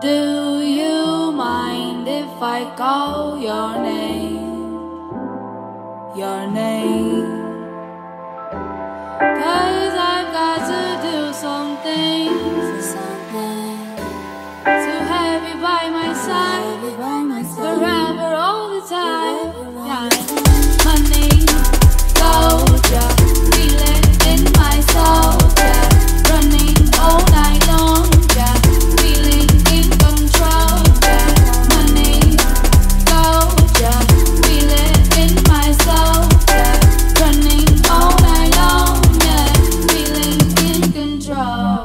Do you mind if I call your name, your name? 'Cause I've got to do something to have you by my side, forever, all the time. My name, soldier, feeling in my soul, yeah. Running all night long, yeah. Running all night long, yeah, feeling in control.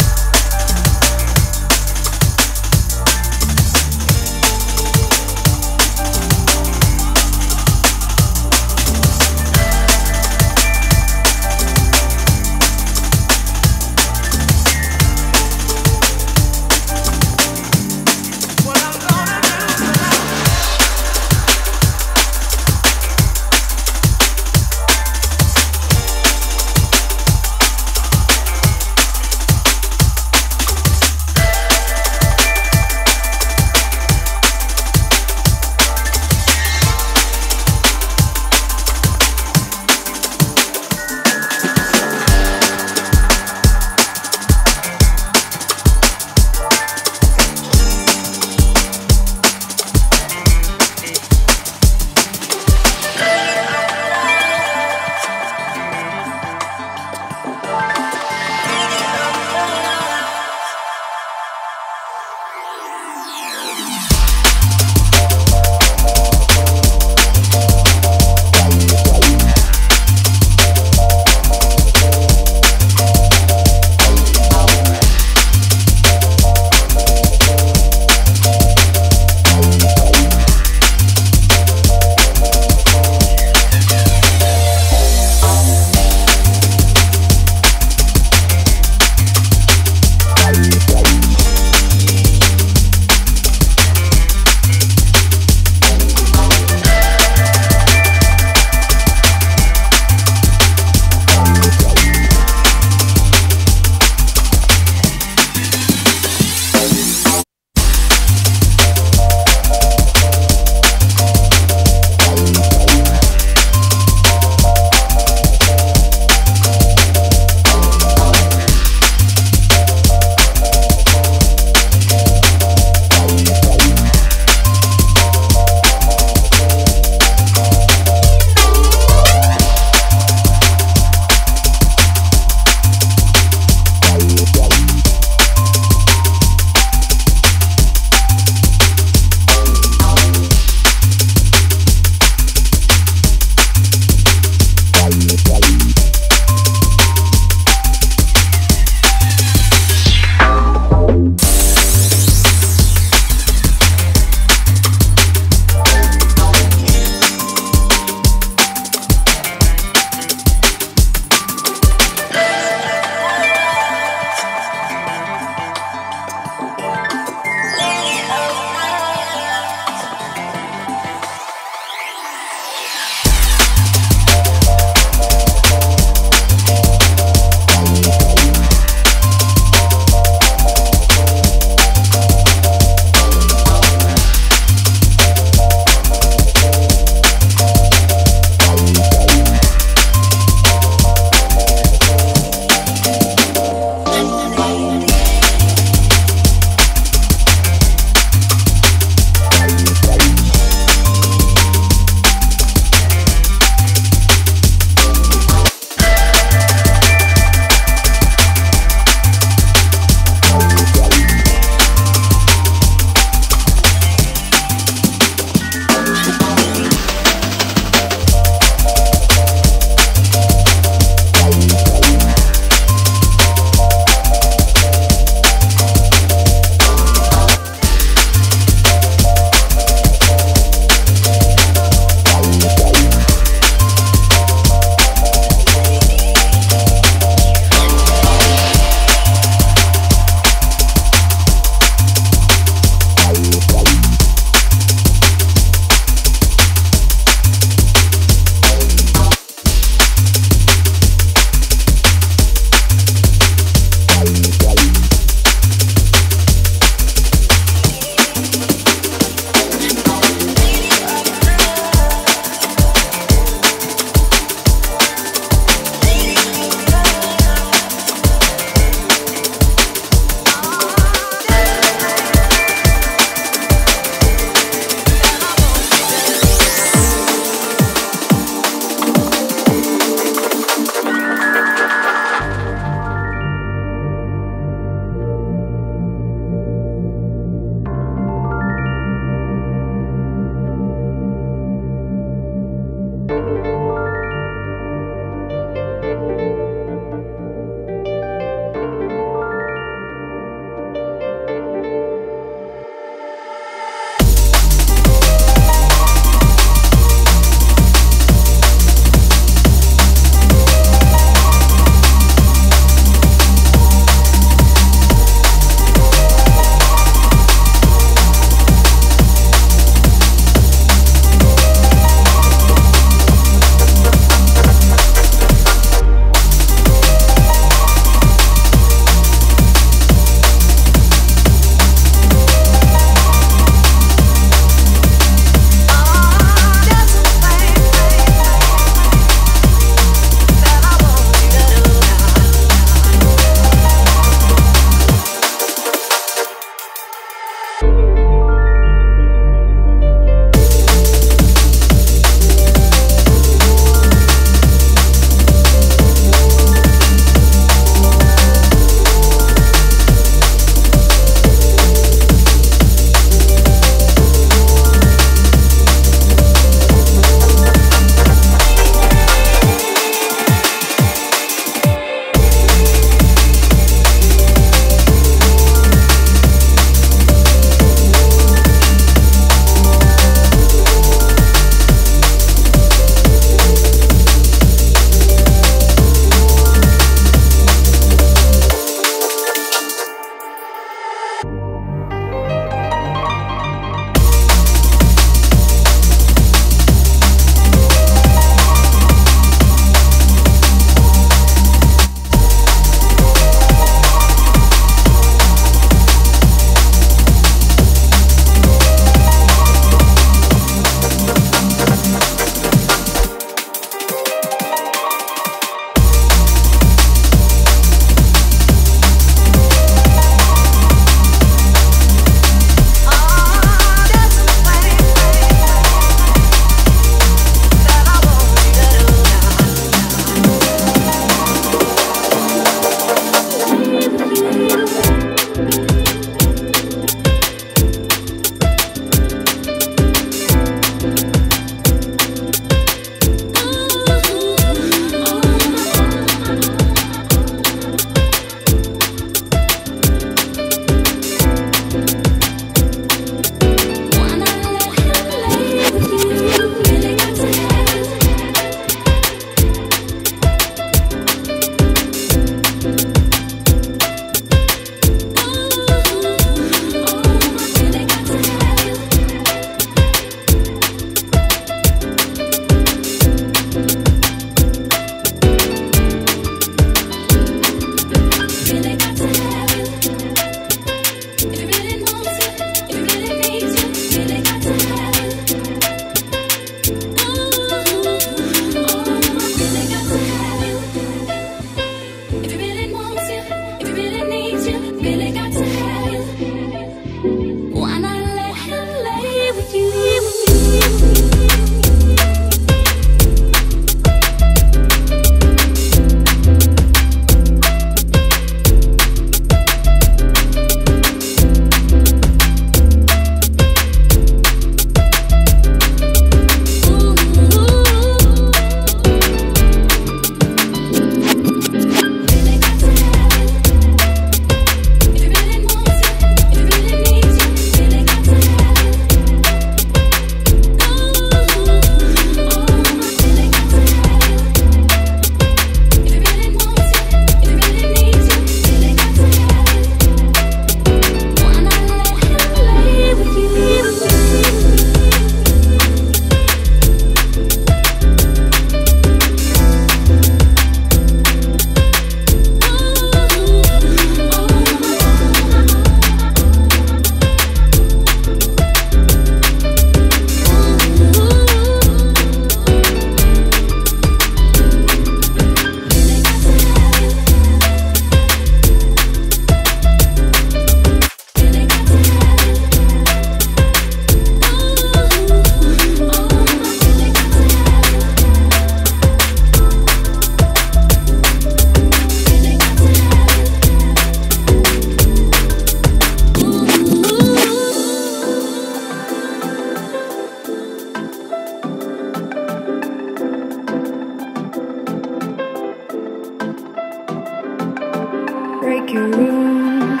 Break your rules,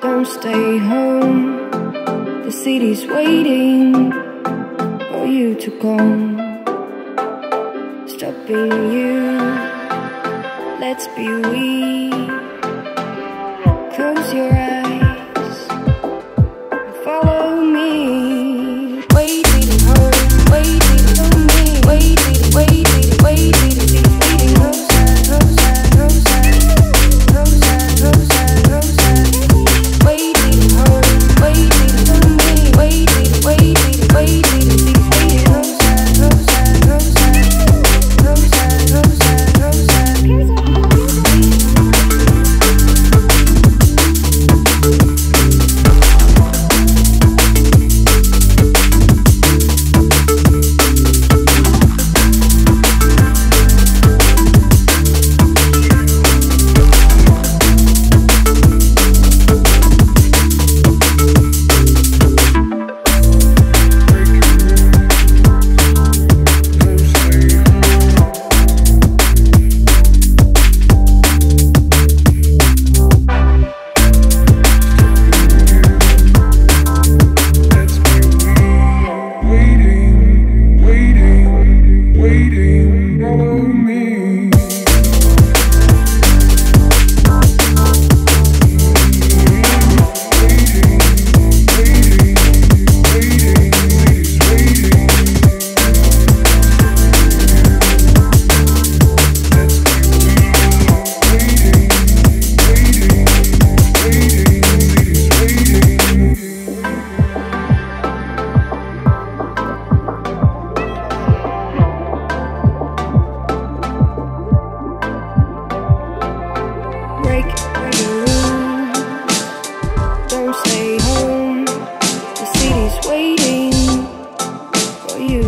don't stay home. The city's waiting for you to come. Stop being you, let's be we. Close your eyes, follow me. Waiting home, waiting for me. Waiting, waiting, waiting, waiting outside, outside, outside. Thank you.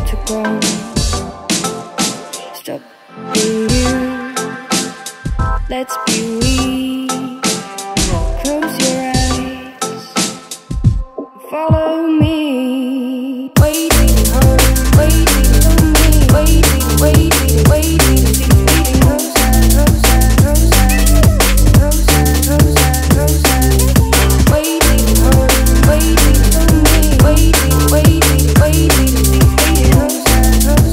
to grow. Stop being you, let's be we. Close your eyes, follow me. Waiting on, waiting for me. Waiting, waiting, waiting, waiting. Rosa, Rosa, Rosa, Rosa, Rosa, Rosa. Waiting on, waiting for me. Waiting, waiting, waiting, waiting. Rosa, Rosa.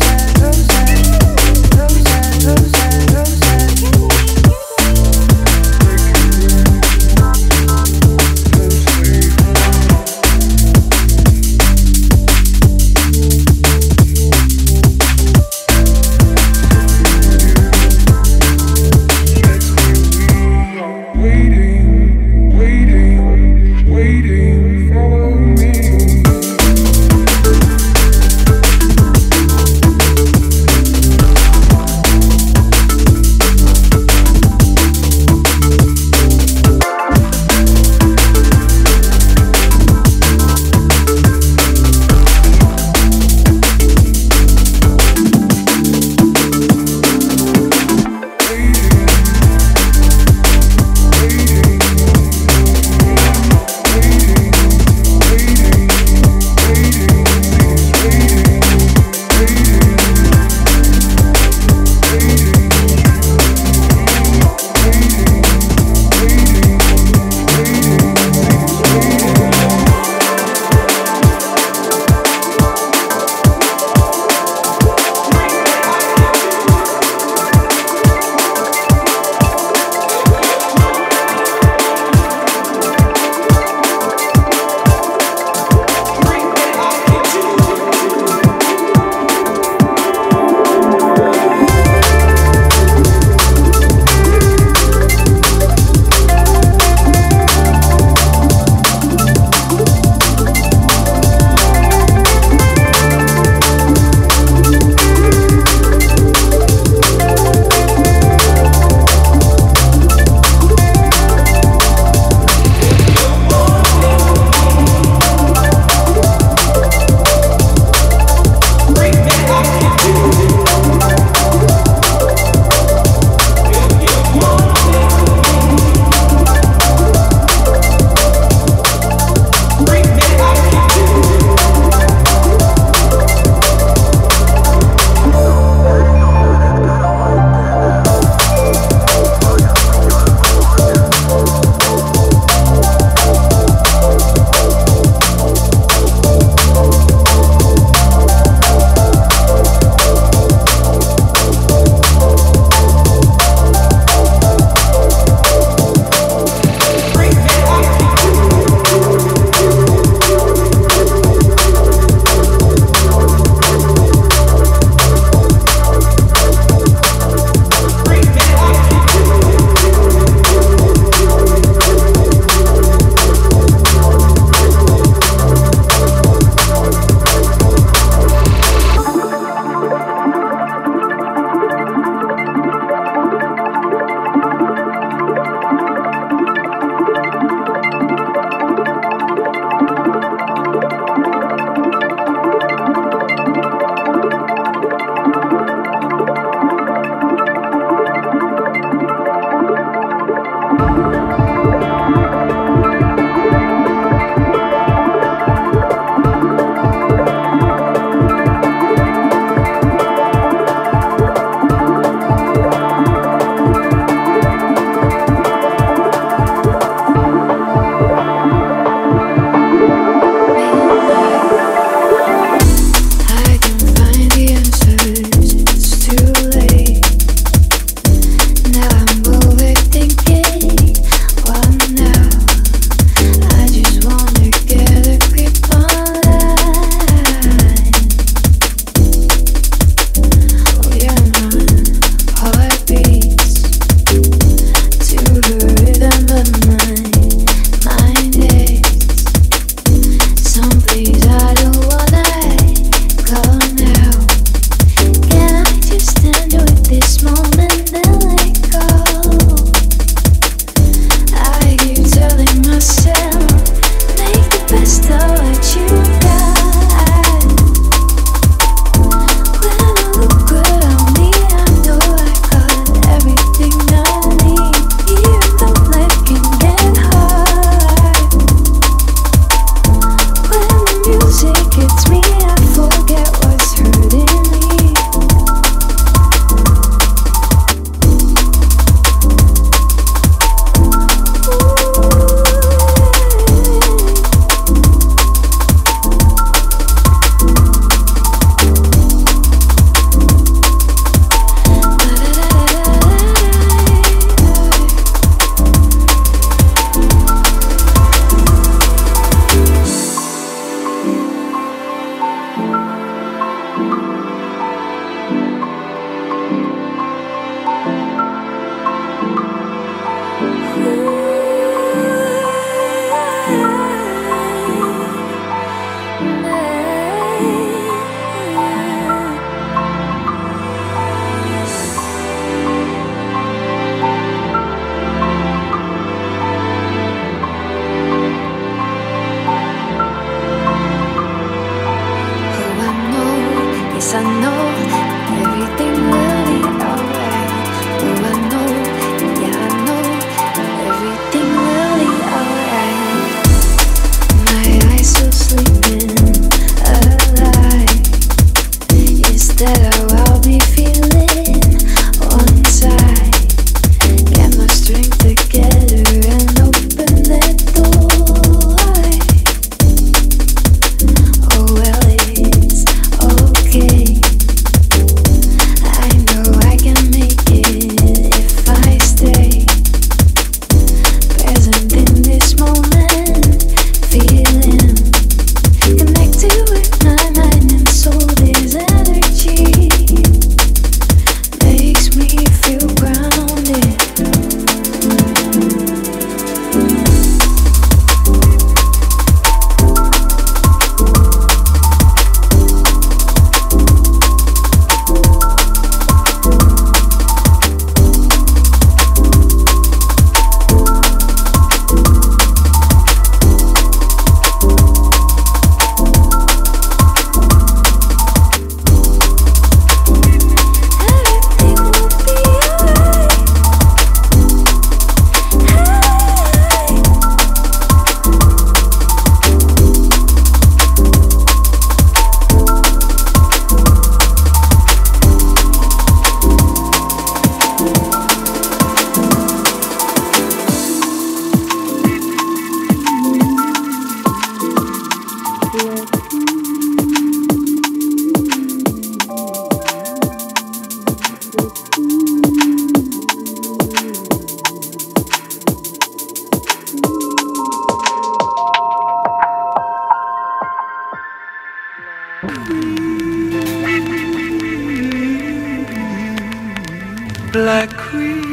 Black Queen,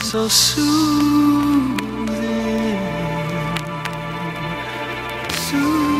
so soothing, soothing.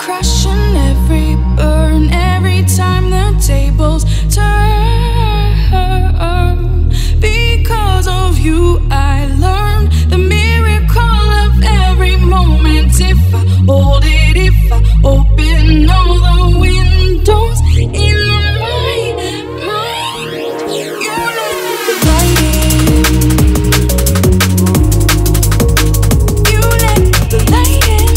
crashing, every burn, every time the tables turn. Because of you, I learned the miracle of every moment. If I hold it, if I open all the windows in my mind, you let the light in. You let the light in.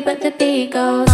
but the beat goes.